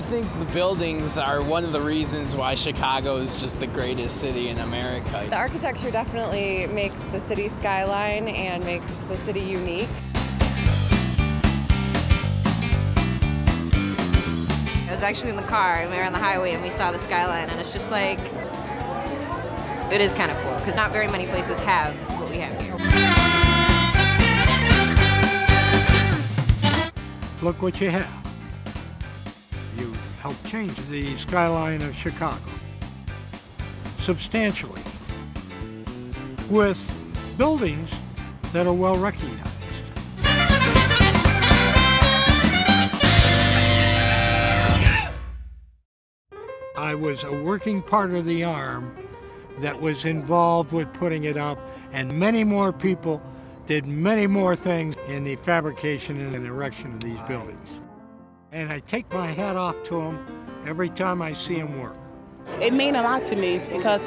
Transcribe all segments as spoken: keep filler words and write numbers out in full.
I think the buildings are one of the reasons why Chicago is just the greatest city in America. The architecture definitely makes the city skyline and makes the city unique. I was actually in the car and we were on the highway and we saw the skyline, and it's just like, it is kind of cool because not very many places have what we have here. Look what you have. You helped change the skyline of Chicago substantially with buildings that are well recognized. I was a working part of the arm that was involved with putting it up, and many more people did many more things in the fabrication and erection of these buildings. And I take my hat off to them every time I see them work. It means a lot to me because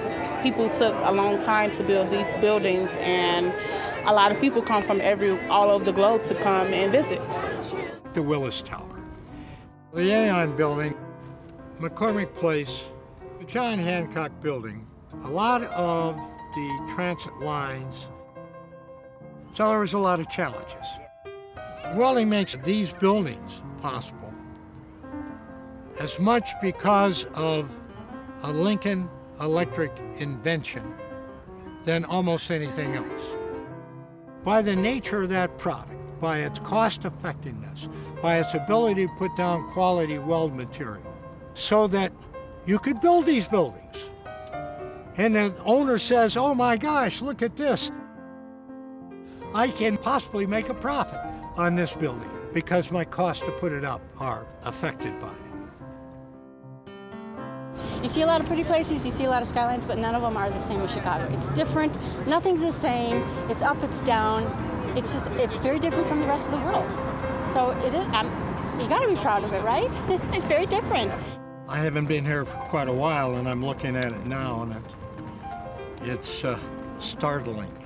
people took a long time to build these buildings, and a lot of people come from every, all over the globe to come and visit. The Willis Tower, the Aon building, McCormick Place, the John Hancock building, a lot of the transit lines. So there was a lot of challenges. Welding makes these buildings possible as much because of a Lincoln Electric invention than almost anything else. By the nature of that product, by its cost effectiveness, by its ability to put down quality weld material, so that you could build these buildings. And the owner says, oh my gosh, look at this. I can possibly make a profit on this building because my costs to put it up are affected by it. You see a lot of pretty places, you see a lot of skylines, but none of them are the same as Chicago. It's different, nothing's the same, it's up, it's down. It's just, it's very different from the rest of the world. So it is, I'm, you gotta be proud of it, right? It's very different. I haven't been here for quite a while, and I'm looking at it now, and it, it's uh, startling.